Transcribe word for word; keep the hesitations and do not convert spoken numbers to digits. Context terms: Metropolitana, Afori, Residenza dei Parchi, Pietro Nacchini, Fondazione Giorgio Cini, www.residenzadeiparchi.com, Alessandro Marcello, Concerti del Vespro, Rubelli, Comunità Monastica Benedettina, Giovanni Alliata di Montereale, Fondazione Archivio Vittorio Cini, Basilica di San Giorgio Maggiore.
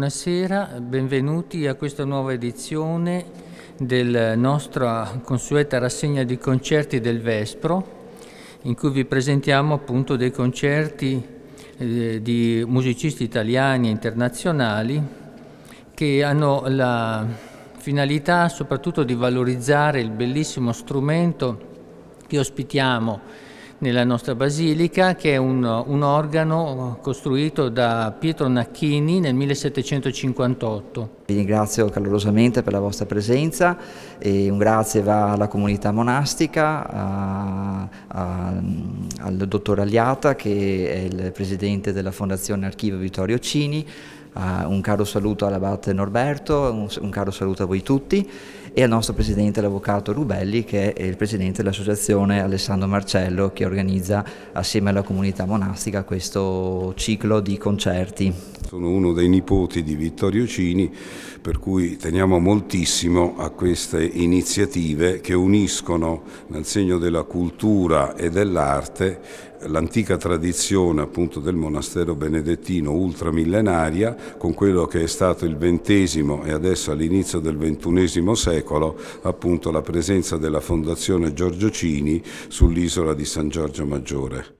buonasera, benvenuti a questa nuova edizione della nostra consueta rassegna di concerti del Vespro, in cui vi presentiamo appunto dei concerti eh, di musicisti italiani e internazionali che hanno la finalità soprattutto di valorizzare il bellissimo strumento che ospitiamo nella nostra basilica, che è un, un organo costruito da Pietro Nacchini nel millesettecentocinquantotto. Vi ringrazio calorosamente per la vostra presenza e un grazie va alla comunità monastica, a, a, al dottor Alliata che è il presidente della Fondazione Archivio Vittorio Cini, a, un caro saluto all'abate Norberto, un, un caro saluto a voi tutti, e al nostro presidente, l'avvocato Rubelli, che è il presidente dell'associazione Alessandro Marcello, che organizza assieme alla comunità monastica questo ciclo di concerti. Sono uno dei nipoti di Vittorio Cini, per cui teniamo moltissimo a queste iniziative che uniscono nel segno della cultura e dell'arte l'antica tradizione appunto del monastero benedettino ultramillenaria con quello che è stato il ventesimo e adesso all'inizio del ventunesimo secolo appunto la presenza della Fondazione Giorgio Cini sull'isola di San Giorgio Maggiore.